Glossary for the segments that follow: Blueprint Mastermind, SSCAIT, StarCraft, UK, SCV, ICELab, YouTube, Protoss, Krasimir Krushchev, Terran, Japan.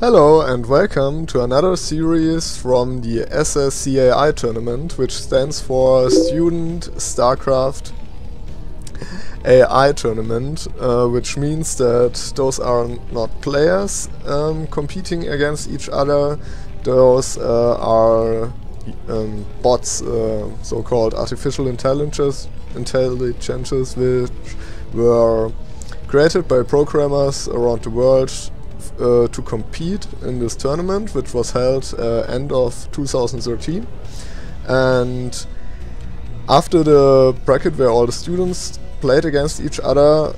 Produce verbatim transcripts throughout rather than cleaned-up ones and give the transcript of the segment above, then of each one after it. Hello and welcome to another series from the S S C A I tournament, which stands for Student StarCraft A I tournament, uh, which means that those are not players um, competing against each other. Those uh, are um, bots, uh, so-called artificial intelligences, intelligences which were created by programmers around the world Uh, to compete in this tournament, which was held uh, end of two thousand thirteen. And after the bracket where all the students played against each other,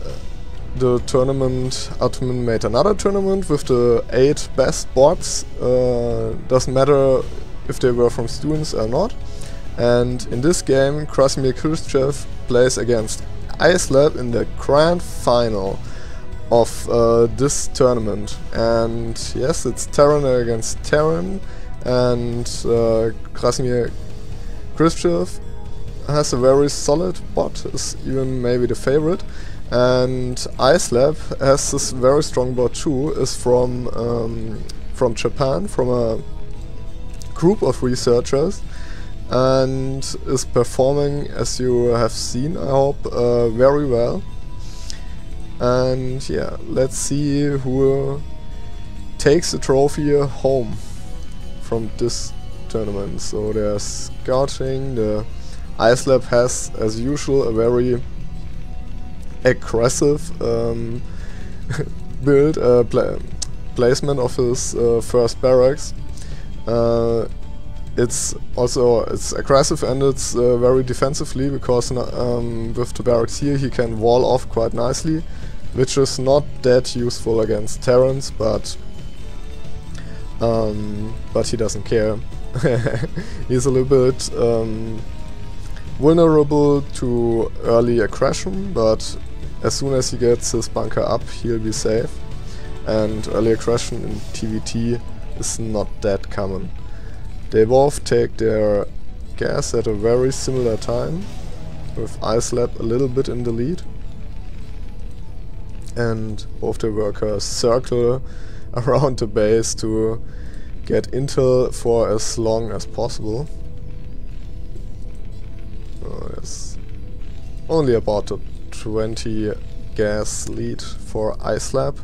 the tournament admin made another tournament with the eight best bots. Uh, doesn't matter if they were from students or not. And in this game, Krasimir Krushchev plays against ICELab in the grand final of uh, this tournament. And yes, it's Terran against Terran, and uh, Krasimir Krushchev has a very solid bot, is even maybe the favorite, and ICELab has this very strong bot too, is from, um, from Japan, from a group of researchers, and is performing, as you have seen, I hope, uh, very well. And yeah, let's see who takes the trophy home from this tournament. So they're scouting. The ICELab has, as usual, a very aggressive um, build, uh, pla placement of his uh, first barracks. Uh, it's also it's aggressive and it's uh, very defensively, because um, with the barracks here he can wall off quite nicely, which is not that useful against Terrans, but um, but he doesn't care. He's a little bit um, vulnerable to early aggression, but as soon as he gets his bunker up, he'll be safe. And early aggression in T V T is not that common. They both take their gas at a very similar time, with ICELab a little bit in the lead. And both the workers circle around the base to get intel for as long as possible. Oh, yes. Only about a twenty gas lead for ICELab,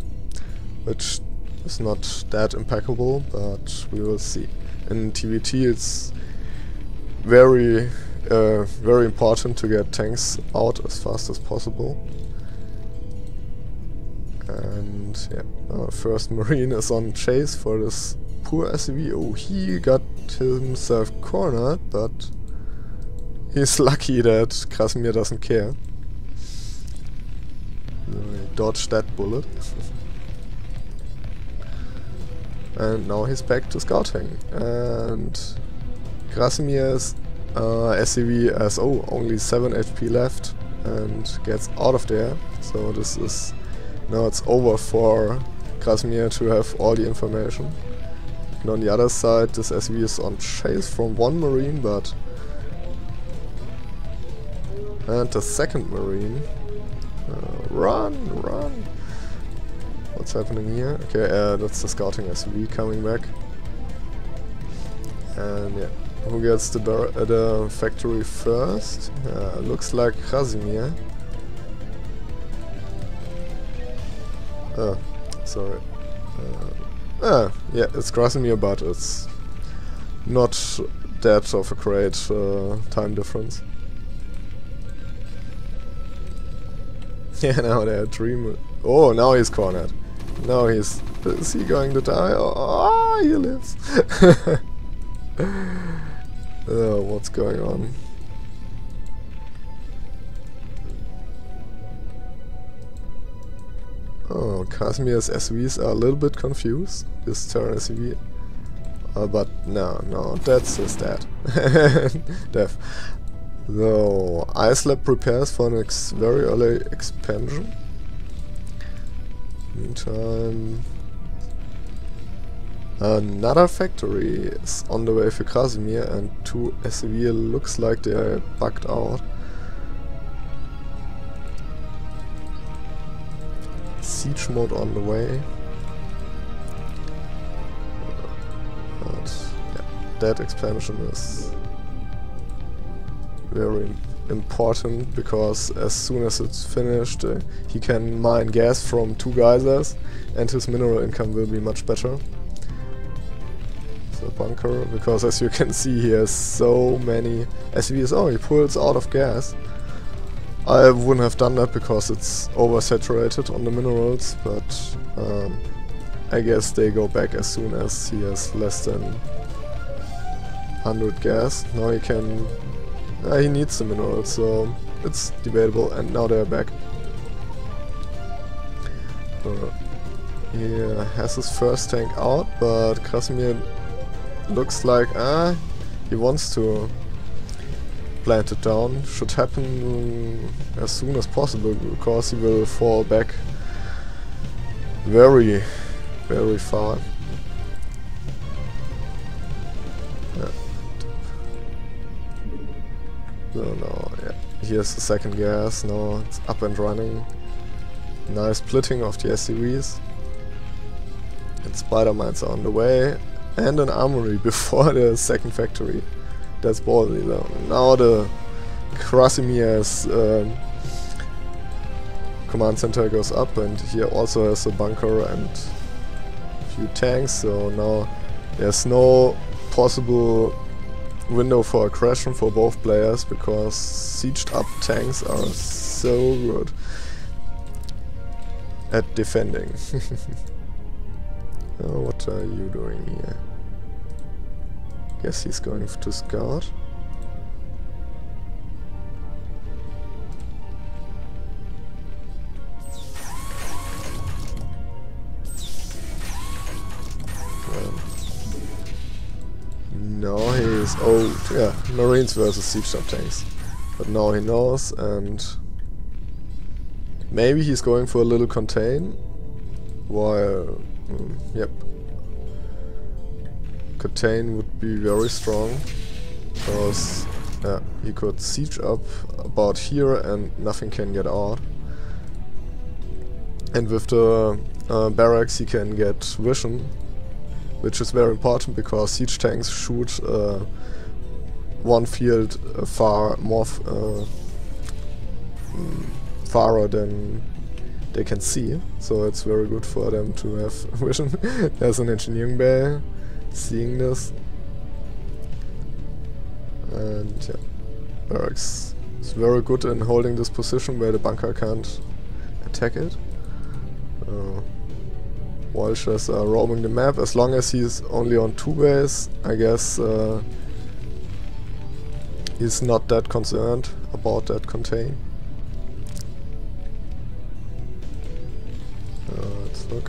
which is not that impeccable, but we will see. In T V T it's very uh, very important to get tanks out as fast as possible. And yeah, our first Marine is on chase for this poor S C V. Oh, he got himself cornered, but he's lucky that Krasimir doesn't care. So he dodged that bullet. And now he's back to scouting. And Krasimir's uh, S C V has oh, only seven H P left and gets out of there. So this is now it's over for Krasimir to have all the information. And on the other side, this S C V is on chase from one Marine, but and the second Marine uh, run, run. What's happening here? Okay, uh, that's the scouting S C V coming back. And yeah, who gets the, bar uh, the factory first? Uh, looks like Krasimir. Oh, sorry. Uh, ah, yeah, it's Krasimir, but it's not that of a great uh, time difference. Yeah, now they are dreaming. Oh, now he's cornered. Now he's... Is he going to die? Oh, he lives. Oh, what's going on? Oh, Krasimir's S V s are a little bit confused. This Terran S V. Uh, but no, no, that's his dad. Death. So, ICELab prepares for an ex very early expansion. Meantime, another factory is on the way for Krasimir, and two S C V looks like they are bugged out. Siege mode on the way. that expansion is very important, because as soon as it's finished, uh, he can mine gas from two geysers, and his mineral income will be much better. The bunker, because as you can see, he has so many S C Vs. Oh, he pulls out of gas. I wouldn't have done that because it's oversaturated on the minerals, but um, I guess they go back as soon as he has less than one hundred gas. Now he can... Uh, he needs the minerals, so it's debatable, and now they're back. Uh, he has his first tank out, but Krasimir looks like, ah, uh, he wants to plant it down. Should happen as soon as possible, because he will fall back very, very far. Yeah. So now, yeah, here's the second gas. Now it's up and running. Nice splitting of the S C Vs. And spider mines are on the way, and an armory before the second factory. That's ballsy though. Now the Krasimir's um, command center goes up, and here also has a bunker and a few tanks, so now there's no possible window for aggression for both players, because sieged up tanks are so good at defending. Oh, what are you doing here? Guess he's going to scout. Um, no, he is. Oh, yeah, Marines versus siege sub tanks. But now he knows, and maybe he's going for a little contain, while mm, yep. Contain would be very strong, because uh, he could siege up about here and nothing can get out. And with the uh, barracks he can get vision, which is very important because siege tanks shoot uh, one field uh, far more f uh, farther than they can see, so it's very good for them to have vision. There's an engineering bay seeing this, and yeah, barracks is very good in holding this position where the bunker can't attack it. Uh, Walshers are roaming the map. As long as he's only on two ways, I guess uh, he's not that concerned about that contain.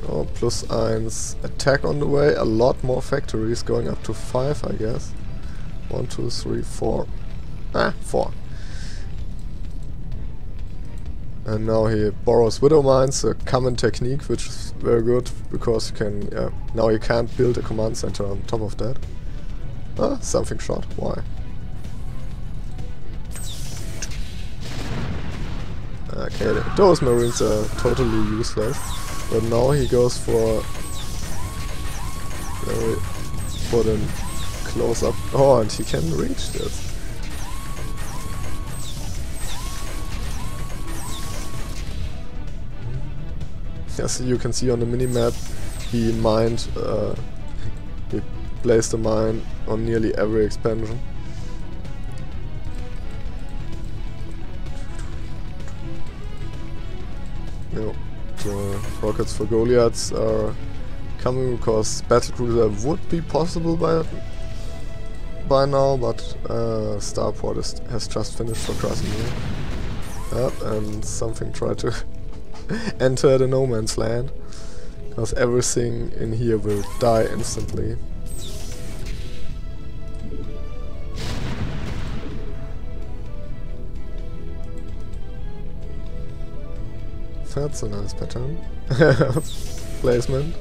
Oh, plus one's attack on the way. A lot more factories, going up to five, I guess. One, two, three, four. Ah, four. And now he borrows widow mines, a common technique, which is very good because you can. Uh, now he can't build a command center on top of that. Ah, something shot. Why? Okay, those Marines are totally useless. But now he goes for very for the close up. Oh, and he can reach this. As you can see on the minimap, he mined. Uh, he placed a mine on nearly every expansion. No. Uh, rockets for Goliaths are coming because battlecruiser would be possible by by now, but uh, Starport is, has just finished for Krasimir. Yep, and something tried to enter the no man's land, because everything in here will die instantly. That's a nice pattern. Placement.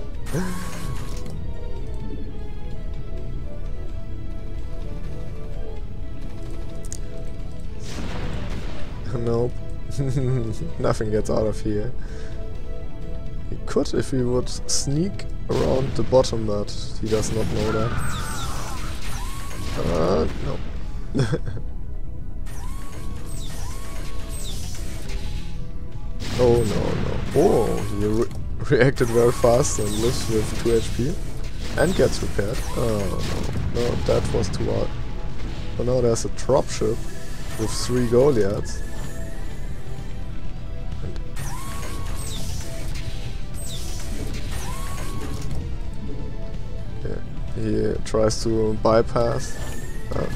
Nope. Nothing gets out of here. He could if he would sneak around the bottom, but he does not know that. Uh, no. Oh, no, no. Oh, he re reacted very fast and lives with two H P. And gets repaired. Oh, no. No, that was too hard. Oh, no, there's a dropship with three Goliaths. He tries to bypass uh,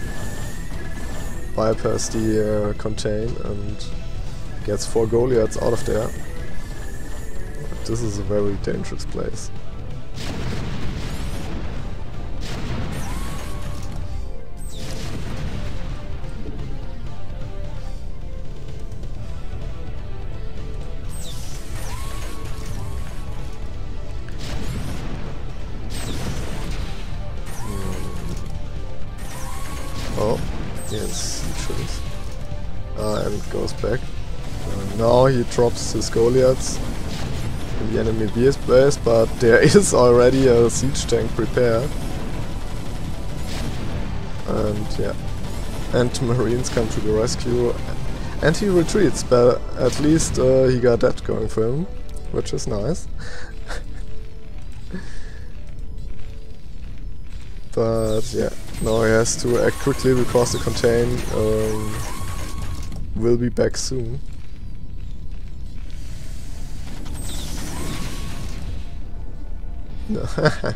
bypass the uh, contain and gets four Goliaths out of there. But this is a very dangerous place. He drops his Goliaths in the enemy base place, but there is already a siege tank prepared. And yeah, and Marines come to the rescue, and he retreats, but at least uh, he got that going for him, which is nice. But yeah, now he has to act quickly because the contain um, will be back soon. No. Yeah.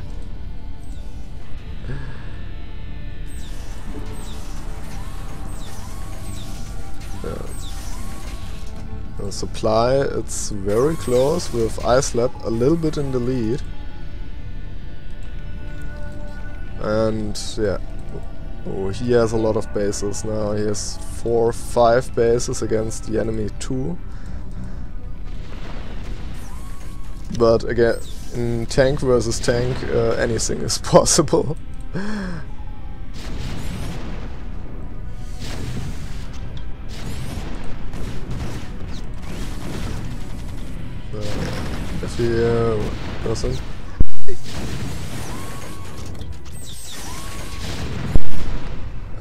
Supply, it's very close with ICELab a little bit in the lead. And yeah, oh, he has a lot of bases now. He has four, five bases against the enemy two. But again, in tank versus tank, uh, anything is possible. So if he uh, doesn't,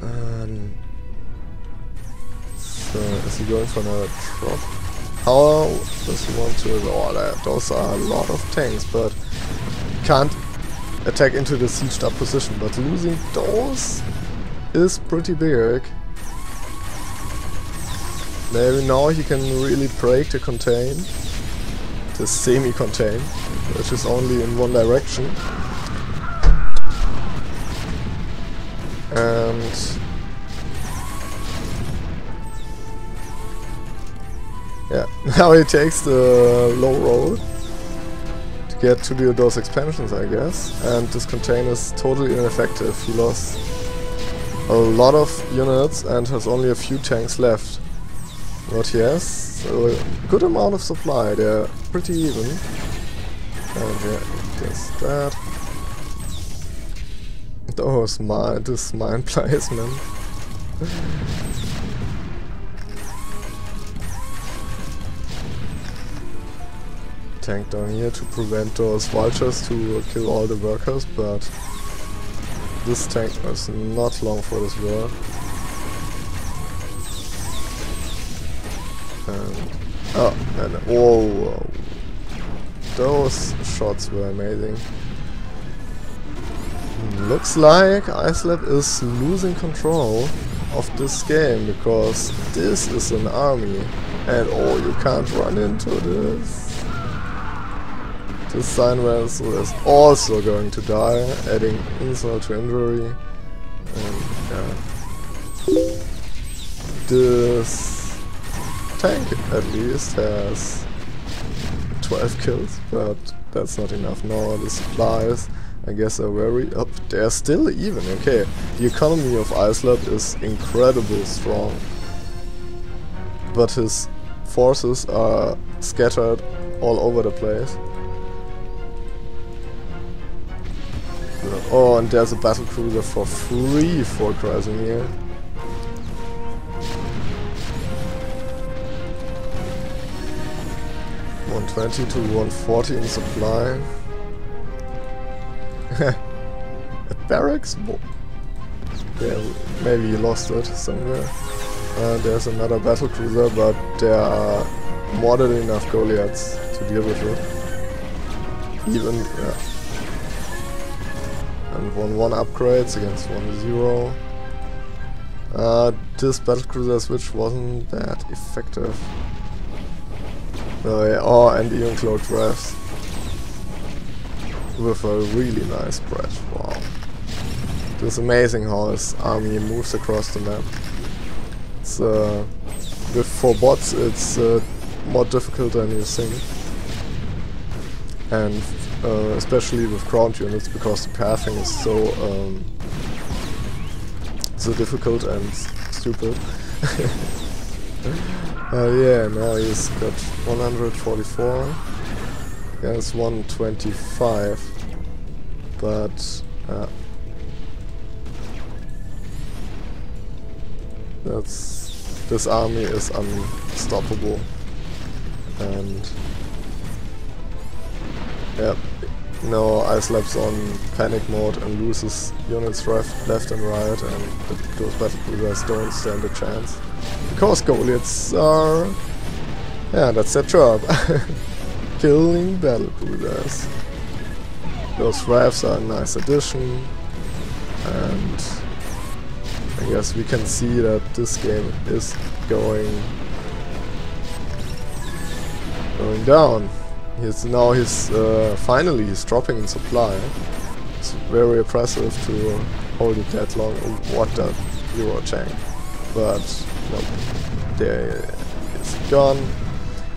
um, so is he going for another drop? How does he want to... Oh, those are a lot of tanks, but can't attack into the sieged up position, but losing those is pretty big. Maybe now he can really break the contain, the semi-contain, which is only in one direction. And... yeah, now he takes the low roll to get to the, those expansions, I guess. And this contain is totally ineffective. He lost a lot of units and has only a few tanks left. But he has a good amount of supply. They're pretty even. And yeah, there's that. Oh, it's mine, this mine placement. Tank down here to prevent those vultures to kill all the workers, but this tank is not long for this world. And oh, and whoa, whoa, those shots were amazing. Looks like ICELab is losing control of this game because this is an army, and oh, you can't run into this. This sign vessel is also going to die, adding insult to injury. And yeah, this tank at least has twelve kills, but that's not enough. Now the supplies, I guess, are very up. They're still even. Okay, the economy of ICELab is incredibly strong, but his forces are scattered all over the place. Oh, and there's a battle cruiser for free for Krasimir. one twenty to one forty in supply. A barracks? Yeah, maybe you lost it somewhere. Uh, there's another battle cruiser, but there are more than enough Goliaths to deal with it. Even yeah. And one one upgrades against one zero. Uh, this battle cruiser switch wasn't that effective. Oh, yeah. Oh, and even cloak drafts with a really nice spread. Wow, it's amazing how his army moves across the map. It's, uh, with four bots, it's uh, more difficult than you think, and uh, especially with ground units, because the pathing is so um, so difficult and stupid. uh, yeah, now he's got one hundred forty-four against one twenty-five, but uh, that's this army is unstoppable, and yeah, no, ICELab's on panic mode and loses units left, left and right, and those battle cruisers don't stand a chance. Because Goliaths are... yeah, that's their job. Killing battle cruisers. Those rafts are a nice addition, and I guess we can see that this game is going going down. He's now he's uh, finally he's dropping in supply. It's very impressive to hold it that long. Oh, what the Euro tank. But nope, there it's gone.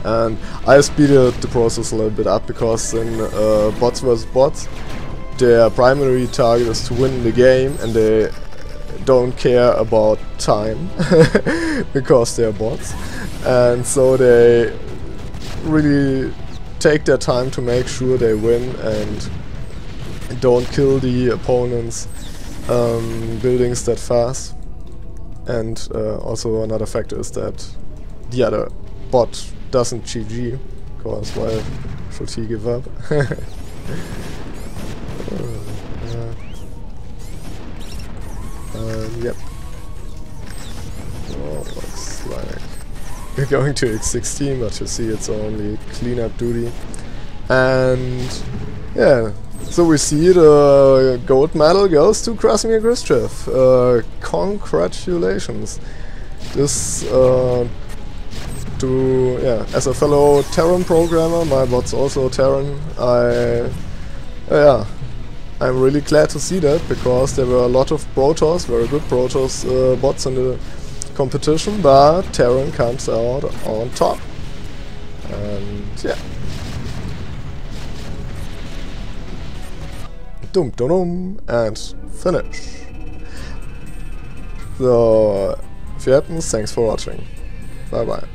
And I speeded the process a little bit up, because in uh, bots versus bots, their primary target is to win the game, and they don't care about time because they're bots, and so they really take their time to make sure they win and don't kill the opponent's um, buildings that fast. And uh, also another factor is that the other bot doesn't G G, because why should he give up? Um, yep. Oh, looks like we're going to x sixteen, but you see it's only cleanup duty. And yeah, so we see the gold medal goes to Krasimir Krushchev. Uh, congratulations. This, uh, to, yeah, as a fellow Terran programmer, my bot's also Terran, I, uh, yeah. I'm really glad to see that, because there were a lot of Protoss, very good Protoss uh, bots in the competition, but Terran comes out on top. And yeah. Dum dum dum, and finish. So, if you happen, thanks for watching. Bye bye.